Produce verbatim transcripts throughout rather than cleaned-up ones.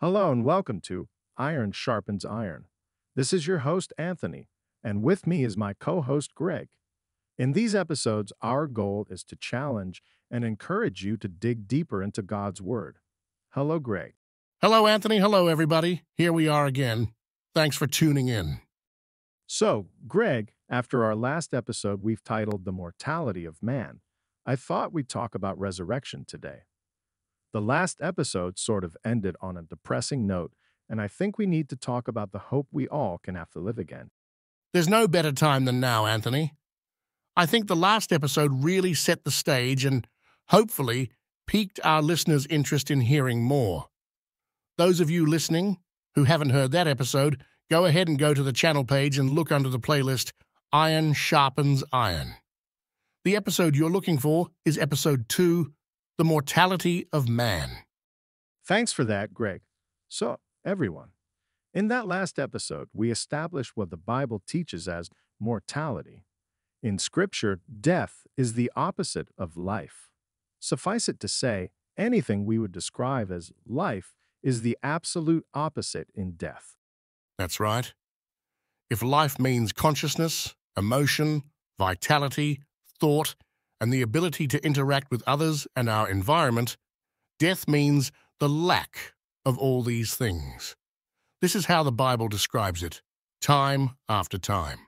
Hello and welcome to Iron Sharpens Iron. This is your host, Anthony, and with me is my co-host, Greg. In these episodes, our goal is to challenge and encourage you to dig deeper into God's Word. Hello, Greg. Hello, Anthony. Hello, everybody. Here we are again. Thanks for tuning in. So, Greg, after our last episode we've titled The Mortality of Man, I thought we'd talk about resurrection today. The last episode sort of ended on a depressing note, and I think we need to talk about the hope we all can have to live again. There's no better time than now, Anthony. I think the last episode really set the stage and, hopefully, piqued our listeners' interest in hearing more. Those of you listening who haven't heard that episode, go ahead and go to the channel page and look under the playlist Iron Sharpens Iron. The episode you're looking for is episode two, The Mortality of Man. Thanks for that, Greg. So, everyone, in that last episode, we established what the Bible teaches as mortality. In Scripture, death is the opposite of life. Suffice it to say, anything we would describe as life is the absolute opposite in death. That's right. If life means consciousness, emotion, vitality, thought, and the ability to interact with others and our environment, death means the lack of all these things. This is how the Bible describes it, time after time.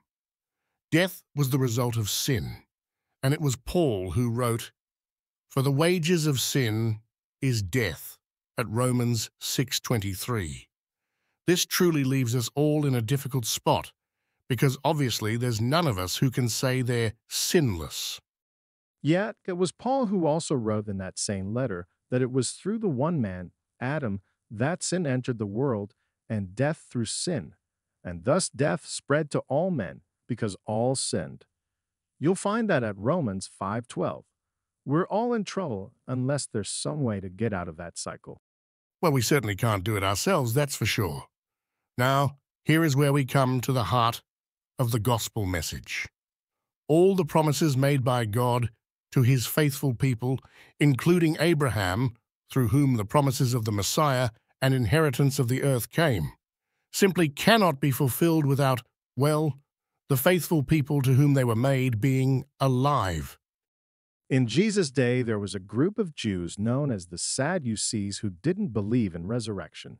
Death was the result of sin, and it was Paul who wrote, "For the wages of sin is death," at Romans six twenty-three. This truly leaves us all in a difficult spot, because obviously there's none of us who can say they're sinless. Yet it was Paul who also wrote in that same letter that it was through the one man, Adam, that sin entered the world, and death through sin, and thus death spread to all men, because all sinned. You'll find that at Romans five twelve. We're all in trouble unless there's some way to get out of that cycle. Well, we certainly can't do it ourselves, that's for sure. Now, here is where we come to the heart of the gospel message. All the promises made by God to his faithful people, including Abraham, through whom the promises of the Messiah and inheritance of the earth came, simply cannot be fulfilled without, well, the faithful people to whom they were made being alive. In Jesus' day, there was a group of Jews known as the Sadducees who didn't believe in resurrection.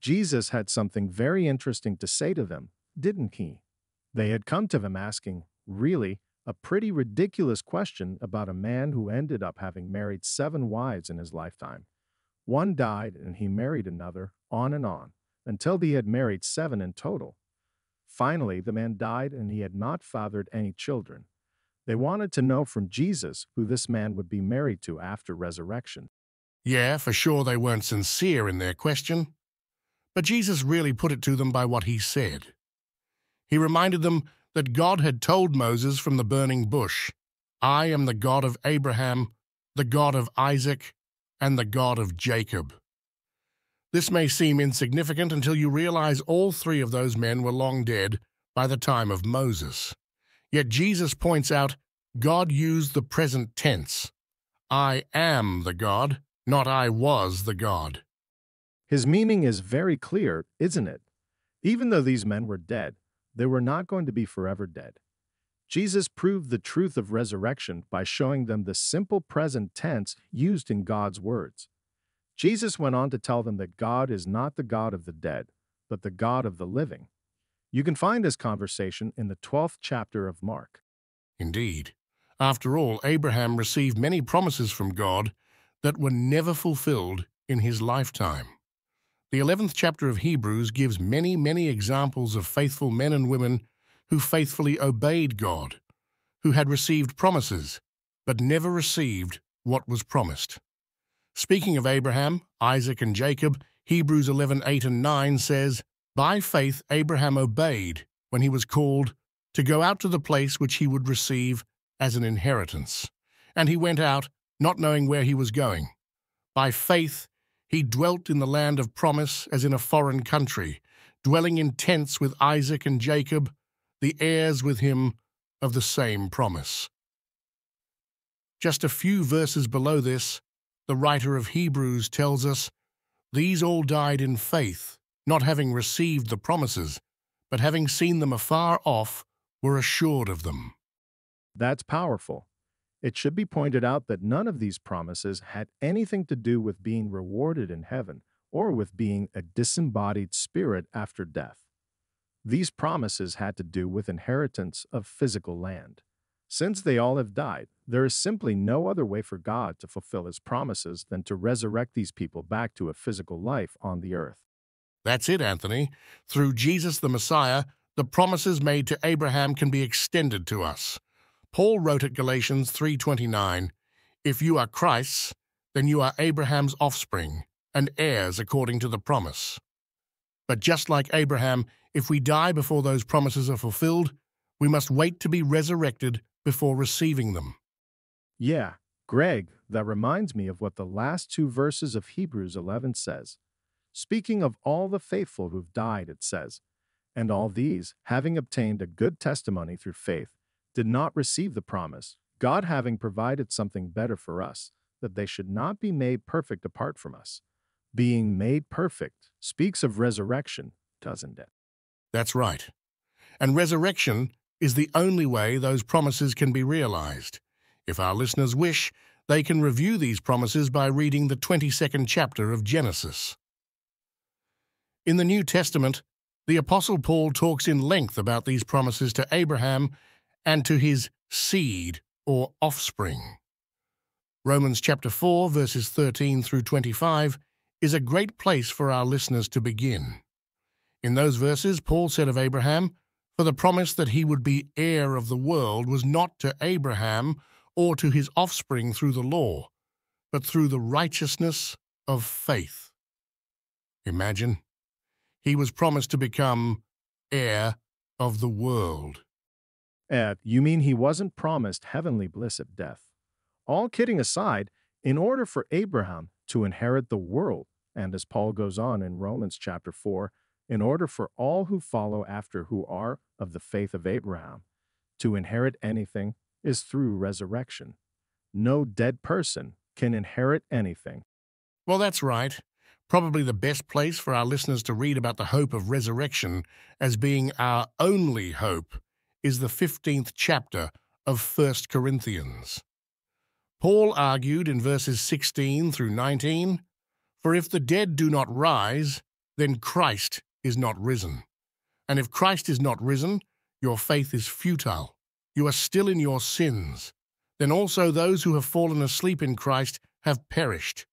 Jesus had something very interesting to say to them, didn't he? They had come to him asking, really, a pretty ridiculous question about a man who ended up having married seven wives in his lifetime. One died and he married another, on and on, until he had married seven in total. Finally, the man died and he had not fathered any children. They wanted to know from Jesus who this man would be married to after resurrection. Yeah, for sure they weren't sincere in their question. But Jesus really put it to them by what he said. He reminded them that God had told Moses from the burning bush, "I am the God of Abraham, the God of Isaac, and the God of Jacob." This may seem insignificant until you realize all three of those men were long dead by the time of Moses. Yet Jesus points out God used the present tense, "I am the God," not "I was the God." His meaning is very clear, isn't it? Even though these men were dead, they were not going to be forever dead. Jesus proved the truth of resurrection by showing them the simple present tense used in God's words. Jesus went on to tell them that God is not the God of the dead, but the God of the living. You can find this conversation in the twelfth chapter of Mark. Indeed. After all, Abraham received many promises from God that were never fulfilled in his lifetime. The eleventh chapter of Hebrews gives many, many examples of faithful men and women who faithfully obeyed God, who had received promises, but never received what was promised. Speaking of Abraham, Isaac, and Jacob, Hebrews eleven, eight and nine says, "By faith Abraham obeyed when he was called to go out to the place which he would receive as an inheritance. And he went out, not knowing where he was going. By faith he dwelt in the land of promise as in a foreign country, dwelling in tents with Isaac and Jacob, the heirs with him of the same promise." Just a few verses below this, the writer of Hebrews tells us, These all died in faith, not having received the promises, but having seen them afar off, were assured of them. That's powerful. It should be pointed out that none of these promises had anything to do with being rewarded in heaven or with being a disembodied spirit after death. These promises had to do with inheritance of physical land. Since they all have died, there is simply no other way for God to fulfill His promises than to resurrect these people back to a physical life on the earth. That's it, Anthony. Through Jesus the Messiah, the promises made to Abraham can be extended to us. Paul wrote at Galatians three twenty-nine, "If you are Christ's, then you are Abraham's offspring, and heirs according to the promise." But just like Abraham, if we die before those promises are fulfilled, we must wait to be resurrected before receiving them. Yeah, Greg, that reminds me of what the last two verses of Hebrews eleven says. Speaking of all the faithful who've died, it says, "And all these, having obtained a good testimony through faith, did not receive the promise, God having provided something better for us, that they should not be made perfect apart from us." Being made perfect speaks of resurrection, doesn't it? That's right. And resurrection is the only way those promises can be realized. If our listeners wish, they can review these promises by reading the twenty-second chapter of Genesis. In the New Testament, the Apostle Paul talks in length about these promises to Abraham and to his seed or offspring. Romans chapter four, verses thirteen through twenty-five is a great place for our listeners to begin. In those verses, Paul said of Abraham, "For the promise that he would be heir of the world was not to Abraham or to his offspring through the law, but through the righteousness of faith." Imagine, he was promised to become heir of the world. Uh, you mean he wasn't promised heavenly bliss at death? All kidding aside, in order for Abraham to inherit the world, and as Paul goes on in Romans chapter four, in order for all who follow after who are of the faith of Abraham to inherit anything is through resurrection. No dead person can inherit anything. Well, that's right. Probably the best place for our listeners to read about the hope of resurrection as being our only hope is the fifteenth chapter of First Corinthians. Paul argued in verses sixteen through nineteen, "For if the dead do not rise, then Christ is not risen. And if Christ is not risen, your faith is futile. You are still in your sins. Then also those who have fallen asleep in Christ have perished.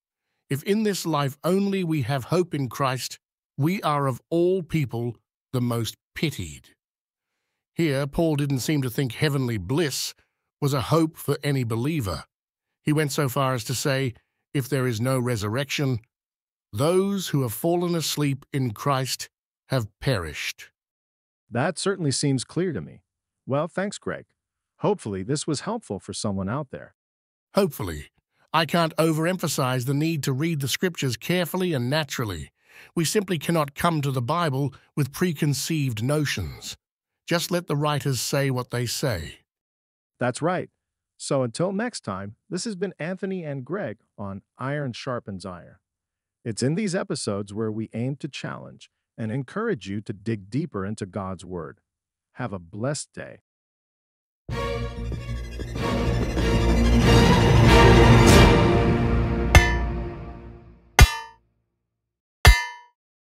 If in this life only we have hope in Christ, we are of all people the most pitied." Here, Paul didn't seem to think heavenly bliss was a hope for any believer. He went so far as to say, if there is no resurrection, those who have fallen asleep in Christ have perished. That certainly seems clear to me. Well, thanks, Greg. Hopefully this was helpful for someone out there. Hopefully. I can't overemphasize the need to read the Scriptures carefully and naturally. We simply cannot come to the Bible with preconceived notions. Just let the writers say what they say. That's right. So until next time, this has been Anthony and Greg on Iron Sharpens Iron. It's in these episodes where we aim to challenge and encourage you to dig deeper into God's Word. Have a blessed day.